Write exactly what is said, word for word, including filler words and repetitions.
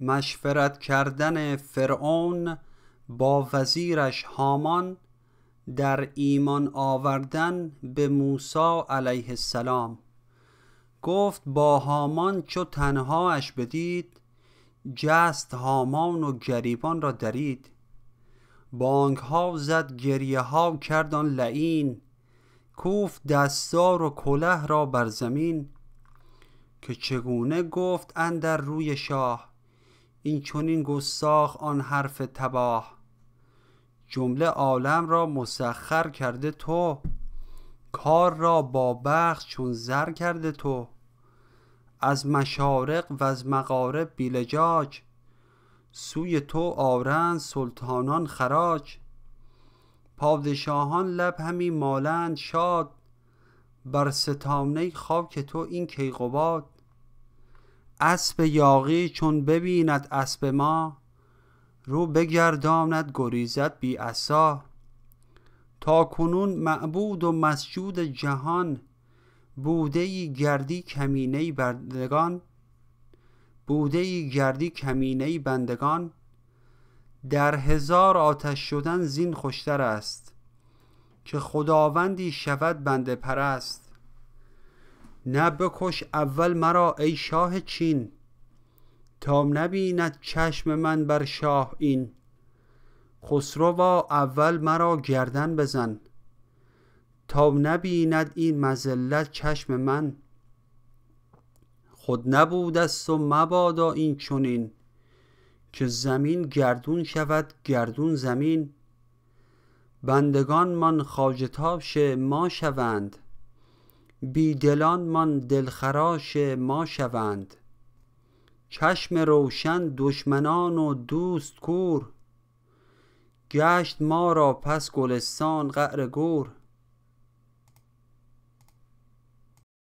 مشورت کردن فرعون با وزیرش هامان در ایمان آوردن به موسی علیه السلام. گفت با هامان چو تنهاش بدید، جست هامان و گریبان را درید. بانگ ها زد، گریه ها کردان لعین، کوفت دستار و کله را بر زمین. که چگونه گفت اندر روی شاه، این چنین گستاخ آن حرف تباه. جمله عالم را مسخر کرده تو، کار را با بخت چون زر کرده تو. از مشارق و از مغارب بیلجاج، سوی تو آورند سلطانان خراج. پادشاهان لب همی مالند شاد، بر ستامنه خاک تو این کیقباد. اسب یاغی چون ببیند اسب ما، رو بگرداند گریزد بی عصا. تا کنون معبود و مسجود جهان، بوده‌ای گردی کمینه بندگان. بوده‌ای گردی کمینه بندگان، در هزار آتش شدن زین خوشتر است. که خداوندی شود بنده پرست. نه بکش اول مرا ای شاه چین، تا نبیند چشم من بر شاه این. خسروا اول مرا گردن بزن، تا نبیند این مذلت چشم من. خود نبودست و مبادا این چنین، که زمین گردون شود گردون زمین. بندگان من خواجه‌تاش ما شوند، بیدلان من دلخراش ما شوند. چشم روشن دشمنان و دوست کور، گشت ما را پس گلستان قعر گور.